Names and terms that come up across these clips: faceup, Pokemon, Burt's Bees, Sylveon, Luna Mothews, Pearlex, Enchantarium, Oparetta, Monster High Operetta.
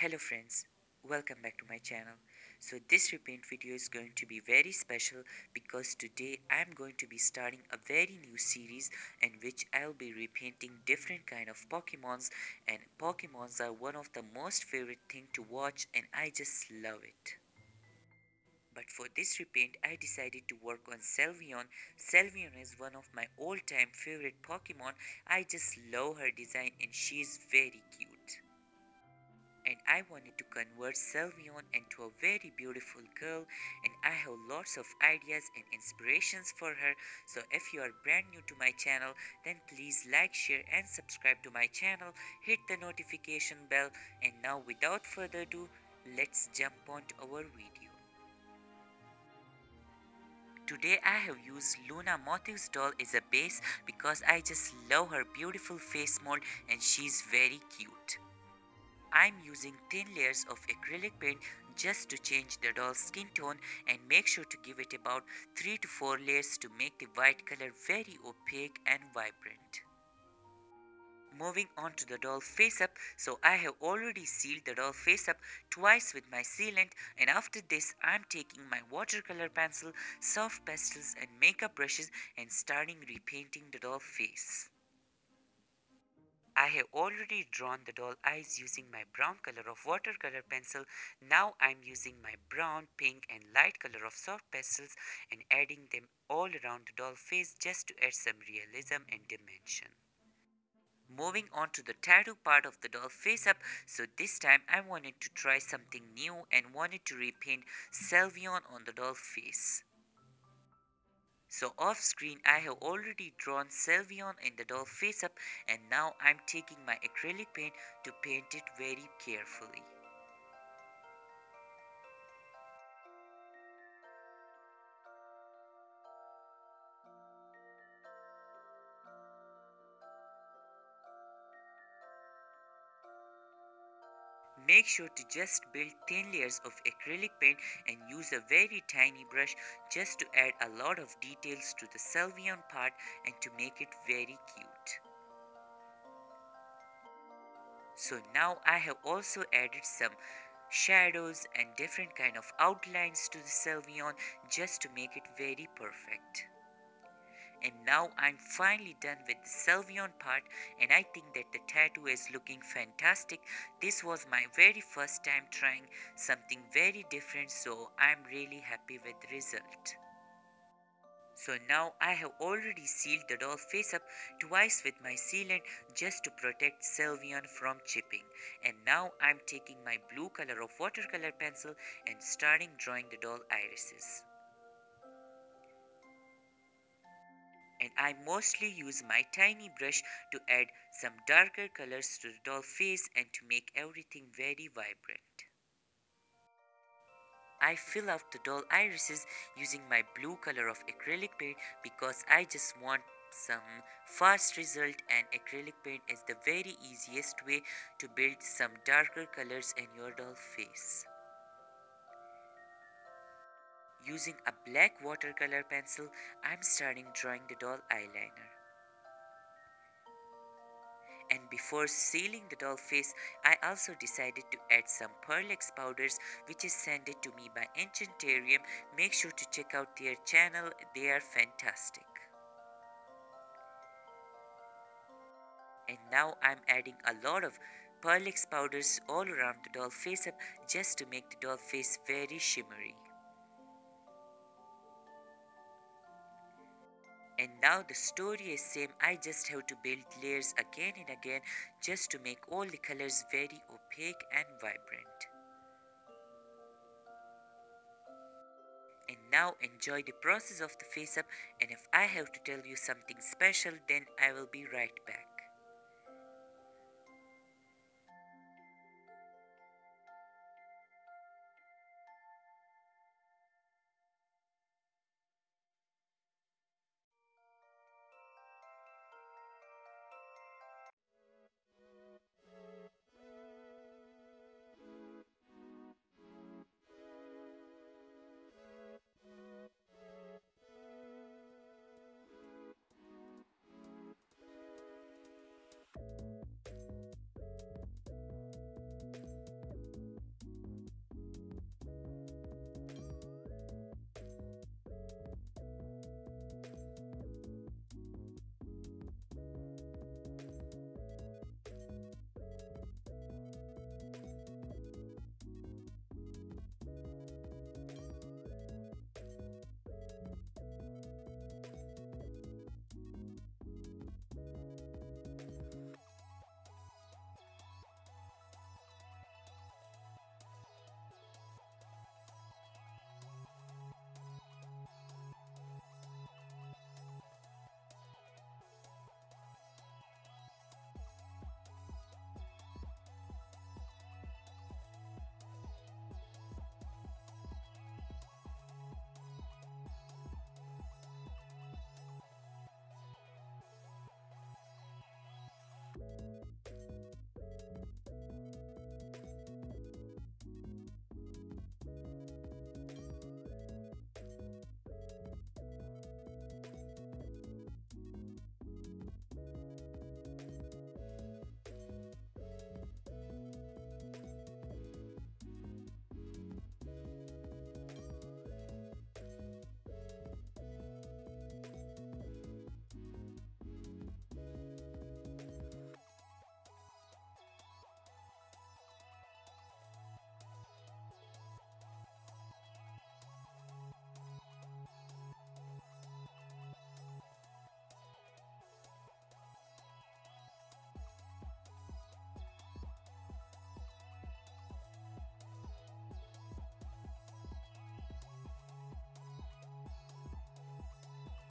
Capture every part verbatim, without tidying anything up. Hello friends, welcome back to my channel. So this repaint video is going to be very special because today I am going to be starting a very new series in which I will be repainting different kind of Pokemons, and Pokemons are one of the most favorite thing to watch and I just love it. But for this repaint I decided to work on Sylveon. Sylveon is one of my all time favorite Pokemon. I just love her design and she is very cute. And I wanted to convert Sylveon into a very beautiful girl, and I have lots of ideas and inspirations for her. So if you are brand new to my channel, then please like, share and subscribe to my channel, hit the notification bell, and now without further ado, let's jump on to our video. Today I have used Luna Mothews doll as a base because I just love her beautiful face mold and she's very cute. I'm using thin layers of acrylic paint just to change the doll's skin tone, and make sure to give it about three to four layers to make the white color very opaque and vibrant. Moving on to the doll face up, so I have already sealed the doll face up twice with my sealant, and after this I'm taking my watercolor pencil, soft pastels and makeup brushes and starting repainting the doll face. I have already drawn the doll eyes using my brown color of watercolor pencil. Now I'm using my brown, pink and light color of soft pastels and adding them all around the doll face just to add some realism and dimension. Moving on to the tattoo part of the doll face up, so this time I wanted to try something new and wanted to repaint Sylveon on the doll face. So off screen I have already drawn Sylveon in the doll face up, and now I'm taking my acrylic paint to paint it very carefully. Make sure to just build thin layers of acrylic paint and use a very tiny brush just to add a lot of details to the Sylveon part and to make it very cute. So now I have also added some shadows and different kind of outlines to the Sylveon just to make it very perfect. And now I'm finally done with the Sylveon part, and I think that the tattoo is looking fantastic. This was my very first time trying something very different, so I'm really happy with the result. So now I have already sealed the doll face up twice with my sealant just to protect Sylveon from chipping. And now I'm taking my blue color of watercolor pencil and starting drawing the doll irises. And I mostly use my tiny brush to add some darker colors to the doll face and to make everything very vibrant. I fill out the doll irises using my blue color of acrylic paint because I just want some fast result, and acrylic paint is the very easiest way to build some darker colors in your doll face. Using a black watercolor pencil, I'm starting drawing the doll eyeliner. And before sealing the doll face, I also decided to add some Pearlex powders which is sent to me by Enchantarium. Make sure to check out their channel, they are fantastic. And now I'm adding a lot of Pearlex powders all around the doll face up just to make the doll face very shimmery. And now the story is same, I just have to build layers again and again just to make all the colors very opaque and vibrant. And now enjoy the process of the face up, and if I have to tell you something special, then I will be right back.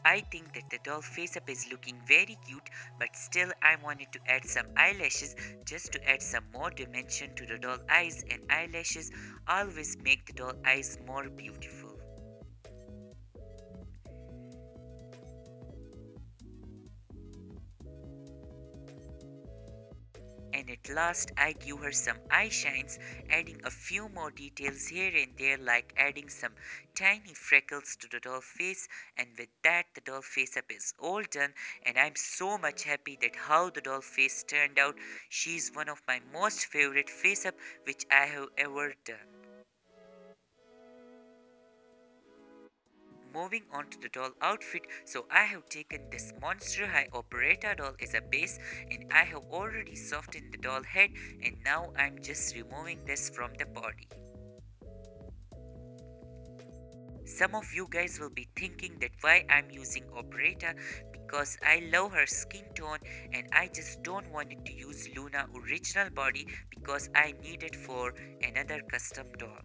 I think that the doll face-up is looking very cute, but still I wanted to add some eyelashes just to add some more dimension to the doll eyes, and eyelashes always make the doll eyes more beautiful. And at last I give her some eye shines, adding a few more details here and there, like adding some tiny freckles to the doll face, and with that the doll face up is all done, and I'm so much happy that how the doll face turned out. She's one of my most favorite face up which I have ever done. Moving on to the doll outfit, so I have taken this Monster High Operetta doll as a base, and I have already softened the doll head, and now I'm just removing this from the body. Some of you guys will be thinking that why I'm using Operetta, because I love her skin tone and I just don't wanted to use Luna's original body because I need it for another custom doll.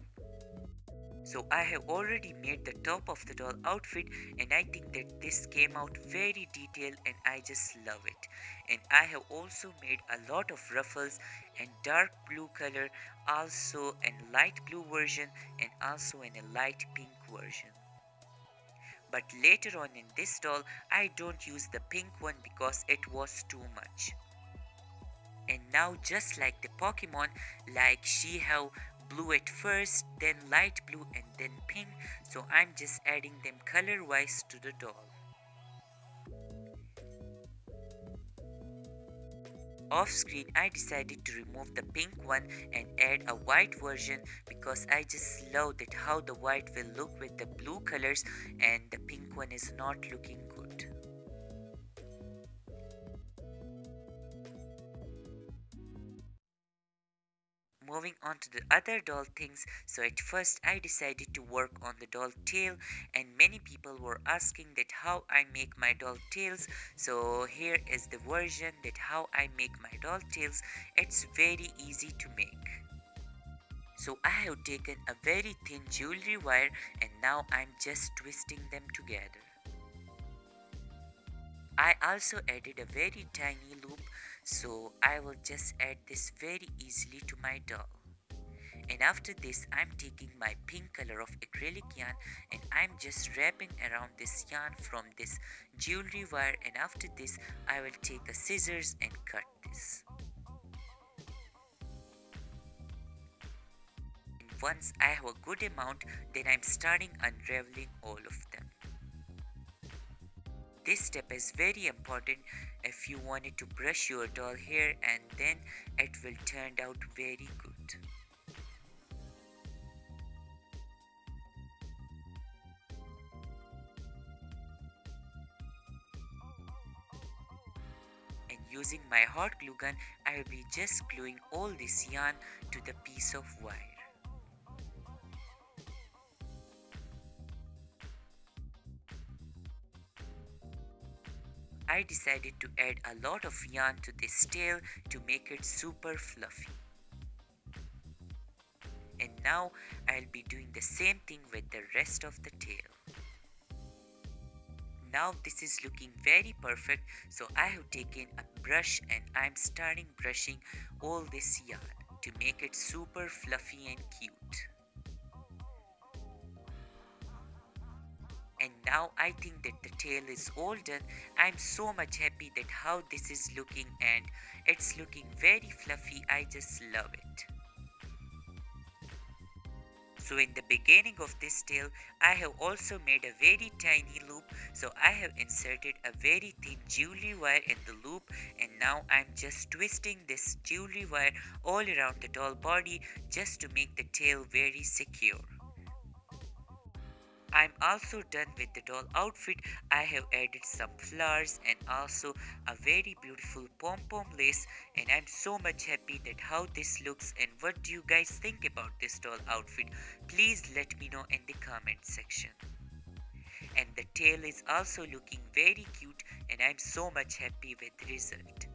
So I have already made the top of the doll outfit, and I think that this came out very detailed and I just love it. And I have also made a lot of ruffles and dark blue color also, and light blue version, and also in a light pink version. But later on in this doll I don't use the pink one because it was too much. And now just like the Pokemon, like she have blue at first, then light blue, and then pink, so I'm just adding them color wise to the doll. Off screen I decided to remove the pink one and add a white version because I just love that how the white will look with the blue colors and the pink one is not looking good. Moving on to the other doll things, so at first I decided to work on the doll tail, and many people were asking that how I make my doll tails, so here is the version that how I make my doll tails. It's very easy to make. So I have taken a very thin jewelry wire and now I'm just twisting them together. I also added a very tiny loop, so I will just add this very easily to my doll. And after this I'm taking my pink color of acrylic yarn and I'm just wrapping around this yarn from this jewelry wire, and after this I will take a scissors and cut this. And once I have a good amount, then I'm starting unraveling all of them. This step is very important if you wanted to brush your doll hair, and then it will turn out very good. And using my hot glue gun, I will be just gluing all this yarn to the piece of wire. I decided to add a lot of yarn to this tail to make it super fluffy. And now I'll be doing the same thing with the rest of the tail. Now this is looking very perfect, so I have taken a brush and I'm starting brushing all this yarn to make it super fluffy and cute. And now I think that the tail is all done. I'm so much happy that how this is looking, and it's looking very fluffy. I just love it. So in the beginning of this tail, I have also made a very tiny loop. So I have inserted a very thin jewelry wire in the loop, and now I'm just twisting this jewelry wire all around the doll body just to make the tail very secure. I'm also done with the doll outfit. I have added some flowers and also a very beautiful pom-pom lace, and I'm so much happy that how this looks. And what do you guys think about this doll outfit? Please let me know in the comment section. And the tail is also looking very cute, and I'm so much happy with the result.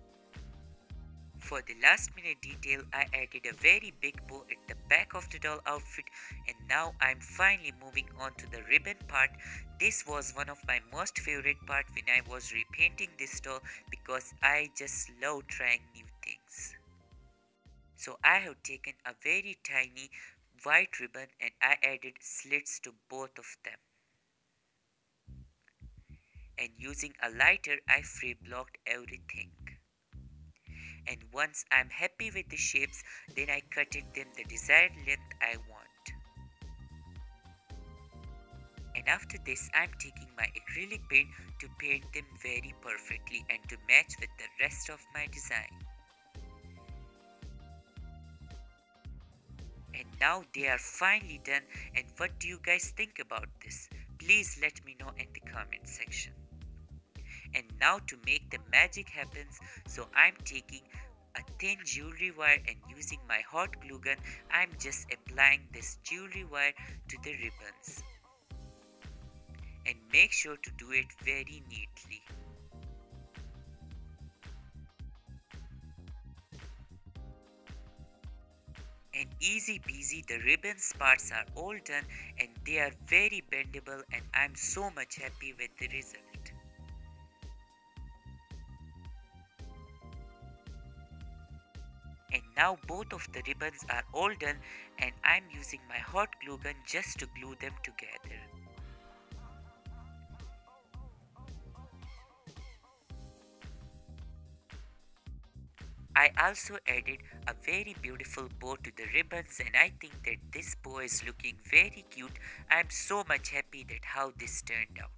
For the last minute detail, I added a very big bow at the back of the doll outfit, and now I'm finally moving on to the ribbon part. This was one of my most favorite part when I was repainting this doll because I just love trying new things. So I have taken a very tiny white ribbon and I added slits to both of them. And using a lighter, I free blocked everything. And once I'm happy with the shapes, then I cut it them the desired length I want. And after this, I'm taking my acrylic paint to paint them very perfectly and to match with the rest of my design. And now they are finally done, and what do you guys think about this? Please let me know in the comment section. And now to make the magic happen, so I'm taking a thin jewelry wire and using my hot glue gun, I'm just applying this jewelry wire to the ribbons. And make sure to do it very neatly. And easy peasy, the ribbons parts are all done and they are very bendable, and I'm so much happy with the result. And now both of the ribbons are all done and I'm using my hot glue gun just to glue them together. I also added a very beautiful bow to the ribbons, and I think that this bow is looking very cute. I am so much happy that how this turned out.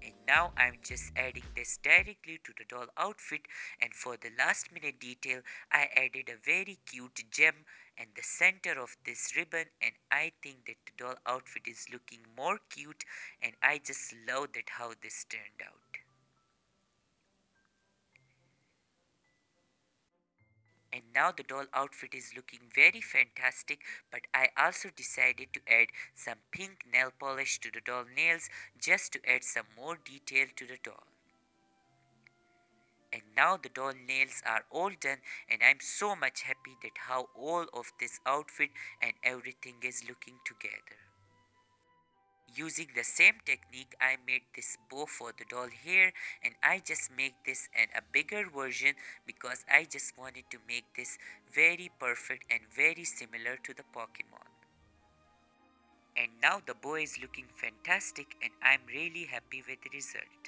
And now I am just adding this directly to the doll outfit, and for the last minute detail I added a very cute gem in the center of this ribbon, and I think that the doll outfit is looking more cute, and I just love that how this turned out. And now the doll outfit is looking very fantastic, but I also decided to add some pink nail polish to the doll nails just to add some more detail to the doll. And now the doll nails are all done, and I'm so much happy that how all of this outfit and everything is looking together. Using the same technique, I made this bow for the doll here, and I just make this and a bigger version because I just wanted to make this very perfect and very similar to the Pokemon. And now the bow is looking fantastic and I'm really happy with the result.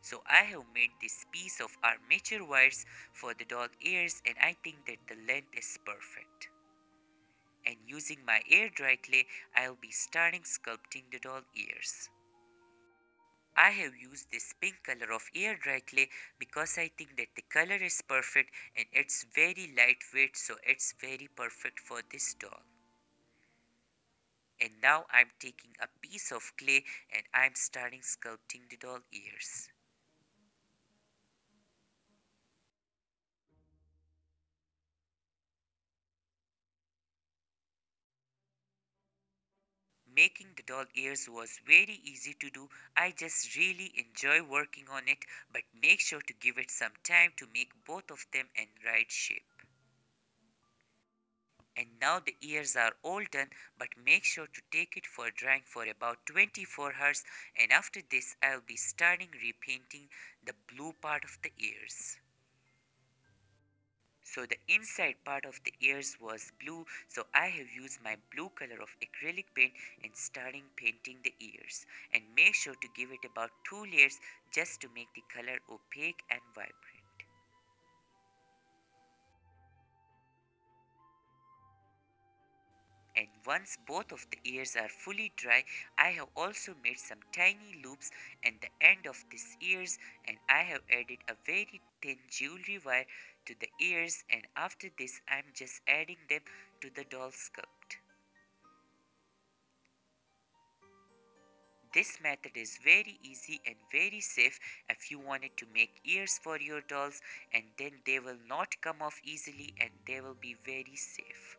So I have made this piece of armature wires for the doll ears, and I think that the length is perfect. And using my air dry clay, I'll be starting sculpting the doll ears. I have used this pink color of air dry clay because I think that the color is perfect and it's very lightweight, so it's very perfect for this doll. And now I'm taking a piece of clay and I'm starting sculpting the doll ears. Making the doll ears was very easy to do. I just really enjoy working on it, but make sure to give it some time to make both of them in right shape. And now the ears are all done, but make sure to take it for drying for about twenty-four hours, and after this I'll be starting repainting the blue part of the ears. So the inside part of the ears was blue, so I have used my blue color of acrylic paint and starting painting the ears. And make sure to give it about two layers just to make the color opaque and vibrant. And once both of the ears are fully dry, I have also made some tiny loops at the end of these ears, and I have added a very thin jewelry wire to the ears, and after this I'm just adding them to the doll sculpt. This method is very easy and very safe if you wanted to make ears for your dolls, and then they will not come off easily and they will be very safe.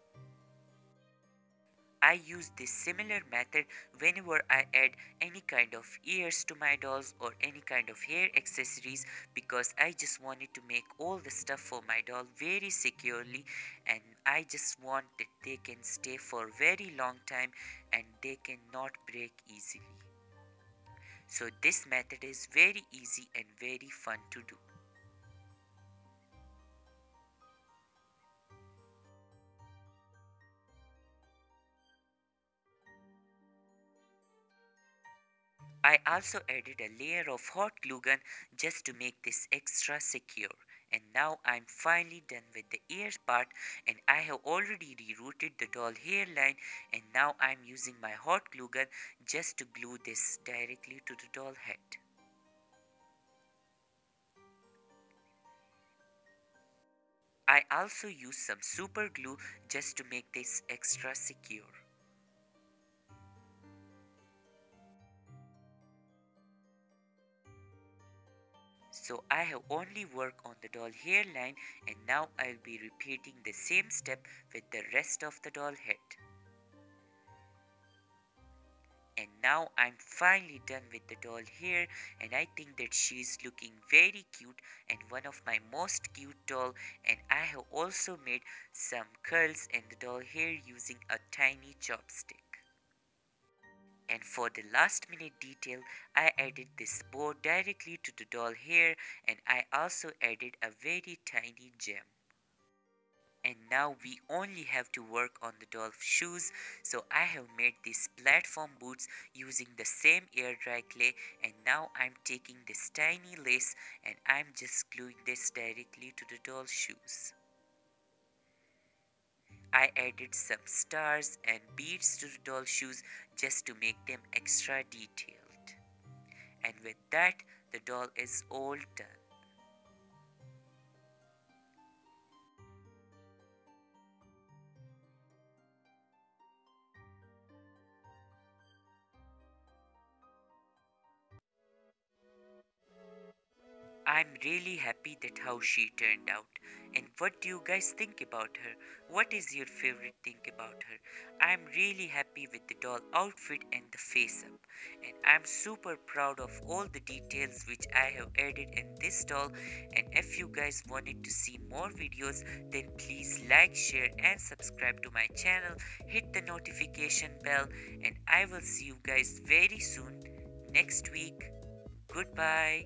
I use this similar method whenever I add any kind of ears to my dolls or any kind of hair accessories, because I just wanted to make all the stuff for my doll very securely, and I just want that they can stay for a very long time and they cannot break easily. So this method is very easy and very fun to do. I also added a layer of hot glue gun just to make this extra secure. And now I'm finally done with the ears part, and I have already rerouted the doll hairline, and now I'm using my hot glue gun just to glue this directly to the doll head. I also use some super glue just to make this extra secure. So I have only worked on the doll hairline, and now I'll be repeating the same step with the rest of the doll head. And now I'm finally done with the doll hair, and I think that she's looking very cute and one of my most cute doll, and I have also made some curls in the doll hair using a tiny chopstick. And for the last minute detail, I added this bow directly to the doll hair, and I also added a very tiny gem. And now we only have to work on the doll's shoes, so I have made these platform boots using the same air dry clay, and now I'm taking this tiny lace and I'm just gluing this directly to the doll's shoes. I added some stars and beads to the doll shoes just to make them extra detailed. And with that, the doll is all done. I'm really happy that how she turned out. And what do you guys think about her? What is your favorite thing about her? I'm really happy with the doll outfit and the face up. And I'm super proud of all the details which I have added in this doll. And if you guys wanted to see more videos, then please like, share and subscribe to my channel. Hit the notification bell, and I will see you guys very soon next week. Goodbye.